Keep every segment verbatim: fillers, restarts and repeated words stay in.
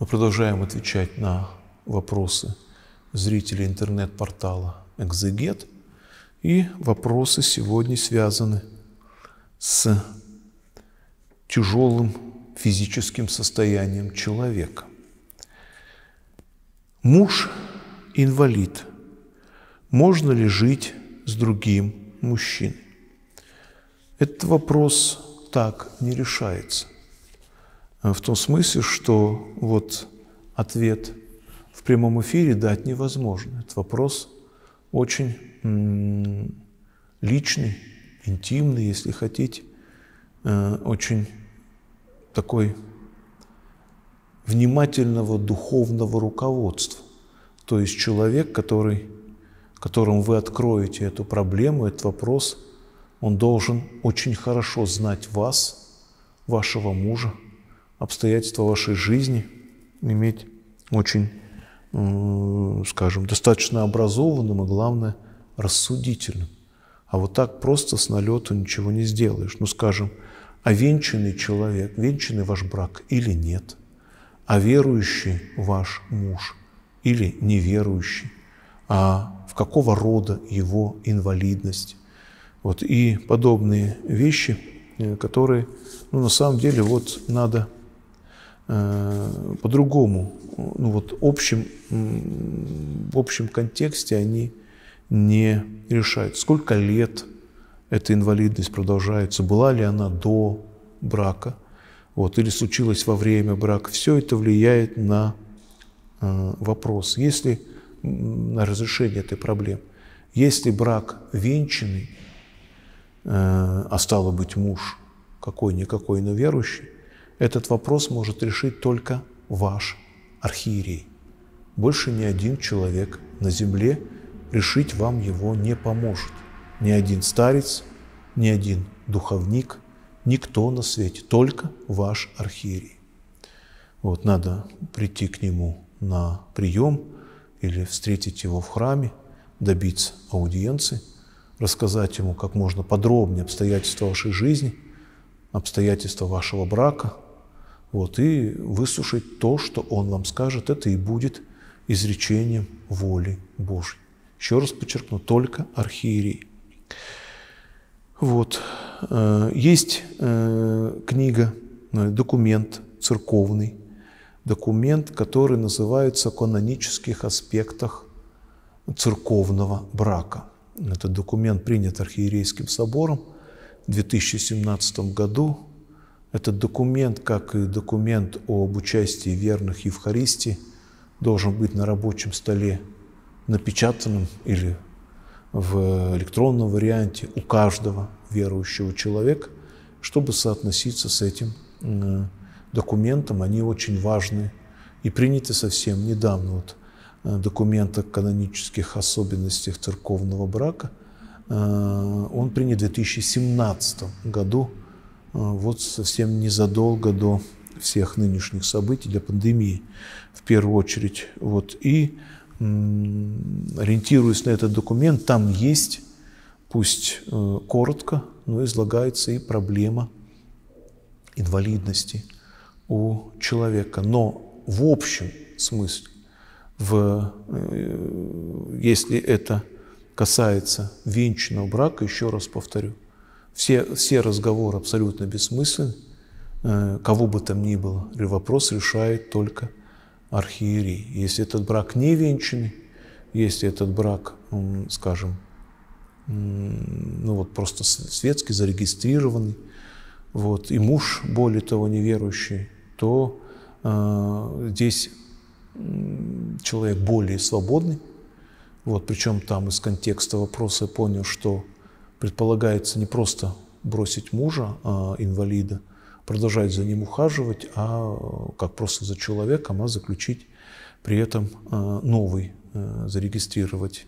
Мы продолжаем отвечать на вопросы зрителей интернет-портала «Экзегет». И вопросы сегодня связаны с тяжелым физическим состоянием человека. Муж инвалид. Можно ли жить с другим мужчиной? Этот вопрос так не решается. В том смысле, что вот ответ в прямом эфире дать невозможно. Этот вопрос очень м-м, личный, интимный, если хотите, э- очень такой внимательного духовного руководства. То есть человек, который, которому вы откроете эту проблему, этот вопрос, он должен очень хорошо знать вас, вашего мужа, обстоятельства вашей жизни, иметь очень, скажем, достаточно образованным и, главное, рассудительным. А вот так просто с налету ничего не сделаешь. Ну, скажем, а венчанный человек, венчанный ваш брак или нет? А верующий ваш муж или неверующий? А в какого рода его инвалидность? Вот и подобные вещи, которые, ну, на самом деле, вот надо по-другому, ну вот в общем, в общем контексте они не решают. Сколько лет эта инвалидность продолжается, была ли она до брака, вот, или случилась во время брака, все это влияет на вопрос, если, на разрешение этой проблемы. Если брак венчанный, а стало быть муж какой-никакой, но верующий, этот вопрос может решить только ваш архиерей. Больше ни один человек на земле решить вам его не поможет. Ни один старец, ни один духовник, никто на свете, только ваш архиерей. Вот, надо прийти к нему на прием или встретить его в храме, добиться аудиенции, рассказать ему как можно подробнее обстоятельства вашей жизни, обстоятельства вашего брака, вот, и выслушать то, что он вам скажет, это и будет изречением воли Божьей. Еще раз подчеркну, только архиерей. Вот. Есть книга, документ церковный, документ, который называется «О канонических аспектах церковного брака». Этот документ принят Архиерейским собором в две тысячи семнадцатом году. Этот документ, как и документ об участии верных Евхаристии, должен быть на рабочем столе напечатанным или в электронном варианте у каждого верующего человека, чтобы соотноситься с этим документом. Они очень важны и приняты совсем недавно. Вот документ о канонических особенностях церковного брака, он принят в две тысячи семнадцатом году, вот совсем незадолго до всех нынешних событий, для пандемии в первую очередь. Вот. И ориентируясь на этот документ, там есть, пусть коротко, но излагается и проблема инвалидности у человека. Но в общем смысле, в, если это касается венчанного брака, еще раз повторю, все, все разговоры абсолютно бессмысленны, кого бы там ни было, вопрос решает только архиерей. Если этот брак не венчанный, если этот брак, скажем, ну вот просто светский, зарегистрированный, вот, и муж, более того, неверующий, то э, здесь человек более свободный. Вот, причем там из контекста вопроса я понял, что предполагается не просто бросить мужа, а инвалида, продолжать за ним ухаживать, а как просто за человеком, а заключить при этом новый, зарегистрировать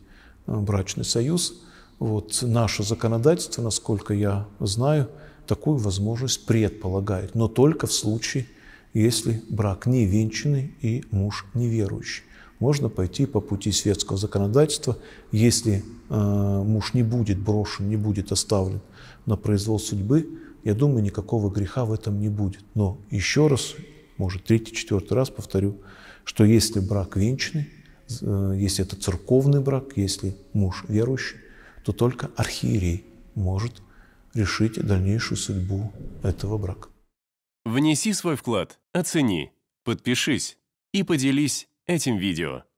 брачный союз. Вот наше законодательство, насколько я знаю, такую возможность предполагает, но только в случае, если брак не венчанный и муж неверующий. Можно пойти по пути светского законодательства, если муж не будет брошен, не будет оставлен на произвол судьбы, я думаю, никакого греха в этом не будет. Но еще раз может, третий, четвертый раз повторю, что если брак венчанный, если это церковный брак, если муж верующий, то только архиерей может решить дальнейшую судьбу этого брака. Внеси свой вклад, оцени, подпишись и поделись этим видео.